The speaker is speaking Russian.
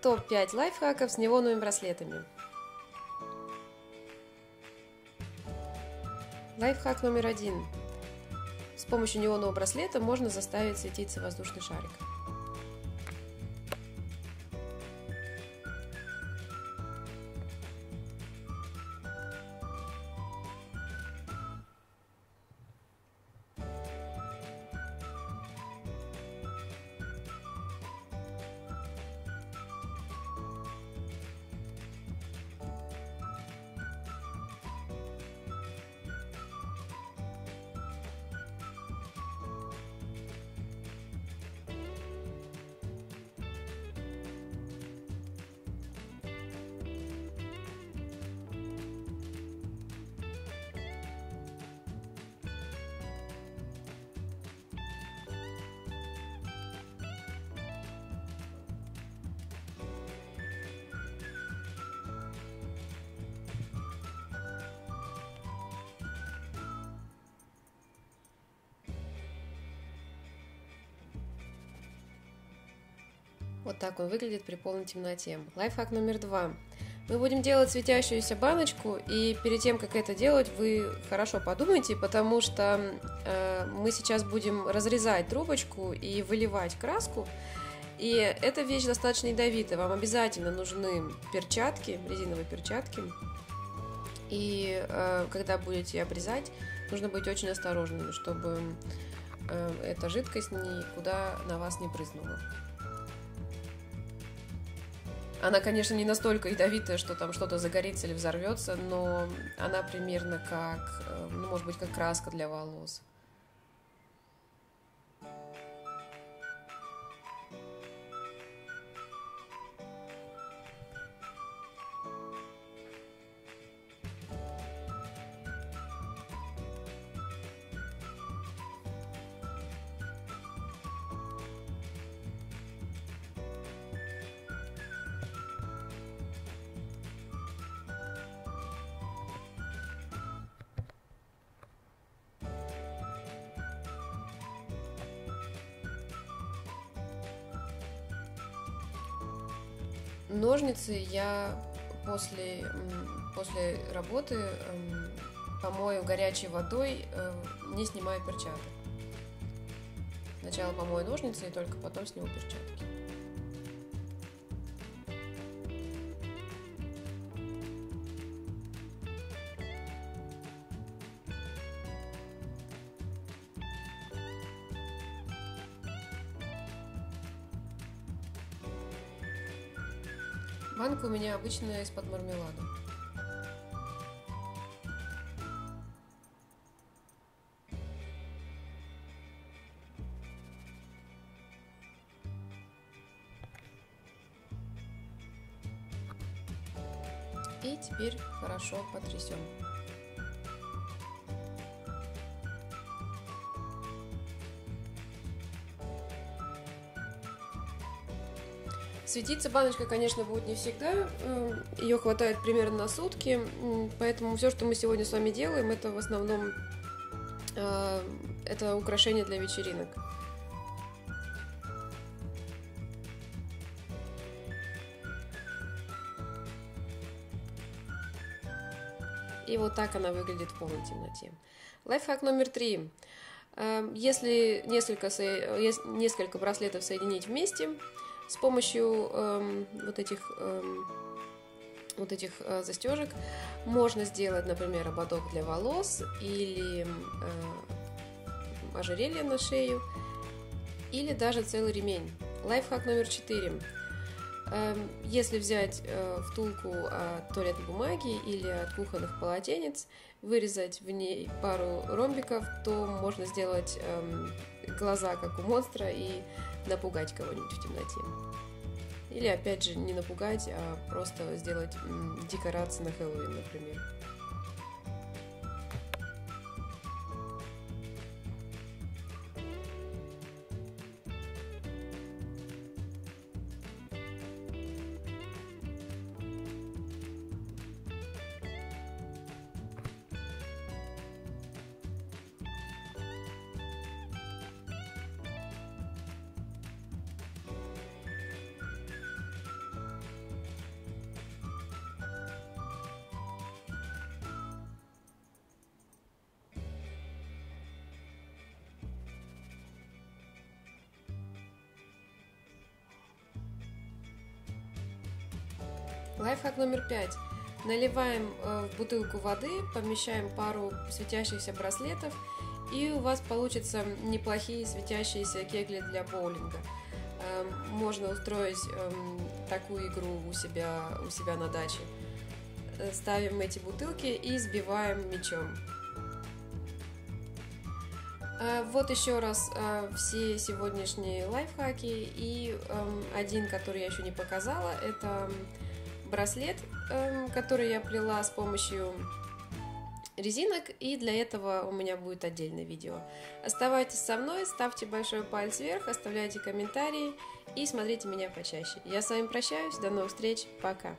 Топ-5 лайфхаков с неоновыми браслетами. Лайфхак номер 1. С помощью неонового браслета можно заставить светиться воздушный шарик. Вот так он выглядит при полной темноте. Лайфхак номер 2. Мы будем делать светящуюся баночку, и перед тем, как это делать, вы хорошо подумайте, потому что мы сейчас будем разрезать трубочку и выливать краску. И эта вещь достаточно ядовитая. Вам обязательно нужны перчатки, резиновые перчатки. И когда будете обрезать, нужно быть очень осторожными, чтобы эта жидкость никуда на вас не брызнула. Она, конечно, не настолько ядовитая, что там что-то загорится или взорвется, но она примерно как, ну, может быть, как краска для волос. Ножницы я после работы помою горячей водой, не снимая перчаток. Сначала помою ножницы и только потом сниму перчатки. Банка у меня обычная из-под мармелада. И теперь хорошо потрясем. Светиться баночка, конечно, будет не всегда, ее хватает примерно на сутки, поэтому все, что мы сегодня с вами делаем, это в основном это украшение для вечеринок. И вот так она выглядит в полной темноте. Лайфхак номер 3. Если несколько браслетов соединить вместе, с помощью вот этих застежек можно сделать, например, ободок для волос или ожерелье на шею, или даже целый ремень. Лайфхак номер 4. Если взять втулку от туалетной бумаги или от кухонных полотенец, вырезать в ней пару ромбиков, то можно сделать глаза, как у монстра, и напугать кого-нибудь в темноте. Или, опять же, не напугать, а просто сделать декорации на Хэллоуин, например. Лайфхак номер 5. Наливаем в бутылку воды, помещаем пару светящихся браслетов, и у вас получатся неплохие светящиеся кегли для боулинга. Можно устроить такую игру у себя на даче. Ставим эти бутылки и сбиваем мячом. Вот еще раз все сегодняшние лайфхаки, и один, который я еще не показала, это браслет, который я плела с помощью резинок, и для этого у меня будет отдельное видео. Оставайтесь со мной, ставьте большой палец вверх, оставляйте комментарии и смотрите меня почаще. Я с вами прощаюсь, до новых встреч, пока!